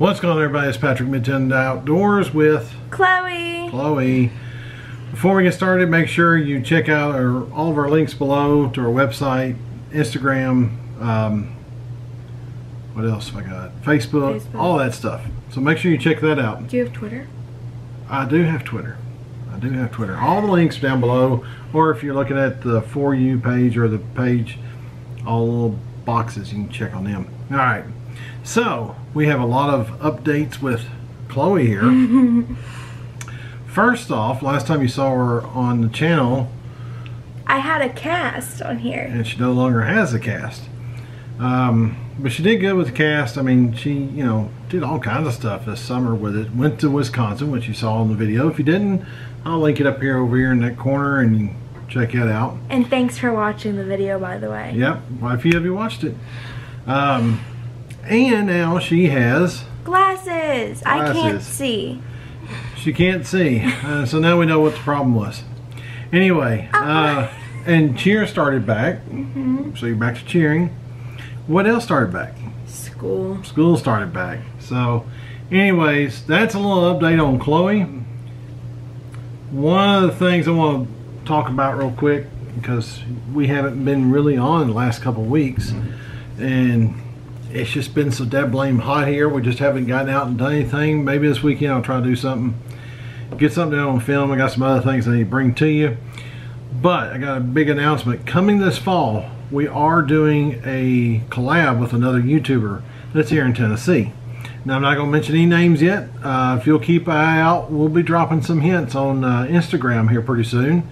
What's going on, everybody? It's Patrick Mid TN Outdoors with Chloe. Before we get started, make sure you check out all of our links below to our website, Instagram, what else have I got? Facebook, all that stuff. So make sure you check that out. Do you have Twitter? I do have Twitter. All the links down below, or if you're looking at the For You page or the page, all the little boxes, you can check on them. All right, so we have a lot of updates with Chloe here. First off, last time you saw her on the channel, I had a cast on here, and she no longer has a cast. But she did good with the cast. I mean, she, you know, did all kinds of stuff this summer with it. Went to Wisconsin, which you saw in the video. If you didn't, I'll link it up here over here in that corner and you check it out. And thanks for watching the video, by the way. Yep, well, a few of you watched it. And now she has glasses. I can't see. She can't see. So now we know what the problem was. Anyway, and cheer started back. Mm-hmm. So you're back to cheering. What else started back? School. School started back. So anyways, that's a little update on Chloe. One of the things I want to talk about real quick, because we haven't been really on the last couple of weeks, and it's just been so dead blame hot here. We just haven't gotten out and done anything. Maybe this weekend I'll try to do something, get something down on film. I got some other things I need to bring to you. But I got a big announcement coming this fall. We are doing a collab with another YouTuber that's here in Tennessee. Now, I'm not going to mention any names yet. If you'll keep an eye out, we'll be dropping some hints on Instagram here pretty soon.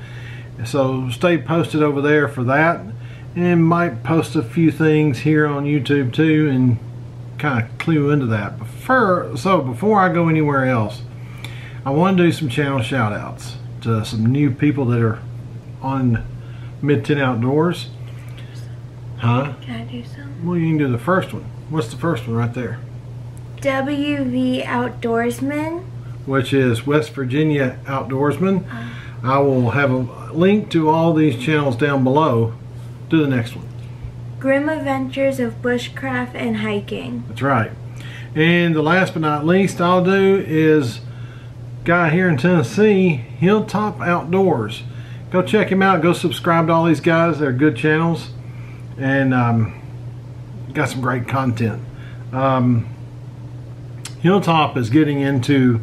So stay posted over there for that. And might post a few things here on YouTube too and kind of clue into that. So before I go anywhere else, I want to do some channel shout outs to some new people that are on Mid TN Outdoors. Huh? Can I do some? Well, you can do the first one. What's the first one right there? WV Outdoorsman. Which is West Virginia Outdoorsman. I will have a link to all these channels down below. Do the next one. Grim Adventures of Bushcraft and Hiking. That's right. And the last but not least I'll do is guy here in Tennessee, Hilltop Outdoors. Go check him out. Go subscribe to all these guys. They're good channels. And got some great content. Hilltop is getting into,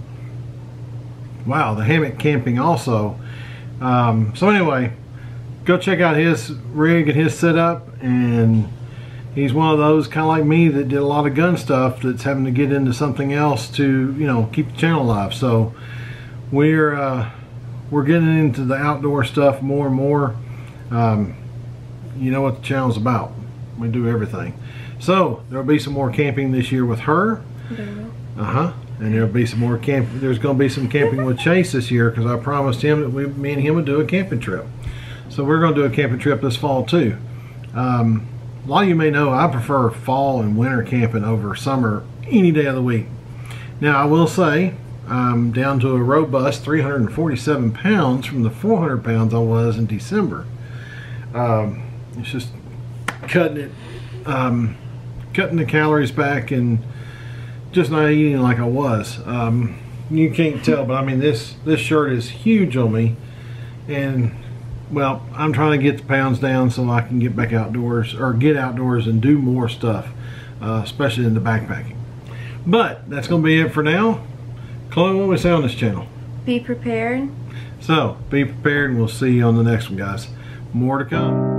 wow, the hammock camping also. So anyway, go check out his rig and his setup. And he's one of those, kind of like me, that did a lot of gun stuff, that's having to get into something else to, you know, keep the channel alive. So we're getting into the outdoor stuff more and more. You know what the channel's about. We do everything. So there'll be some more camping this year with her. And there'll be some more camp. There's going to be some camping with Chase this year, because I promised him that me and him would do a camping trip. So we're going to do a camping trip this fall too. A lot of you may know I prefer fall and winter camping over summer any day of the week. Now I will say I'm down to a robust 347 pounds from the 400 pounds I was in December. It's just cutting the calories back and just not eating like I was. You can't tell, but I mean this shirt is huge on me, and well, I'm trying to get the pounds down so I can get back outdoors, or get outdoors and do more stuff, especially in the backpacking. But that's going to be it for now. Chloe, what we say on this channel? Be prepared. So be prepared, and we'll see you on the next one, guys. More to come.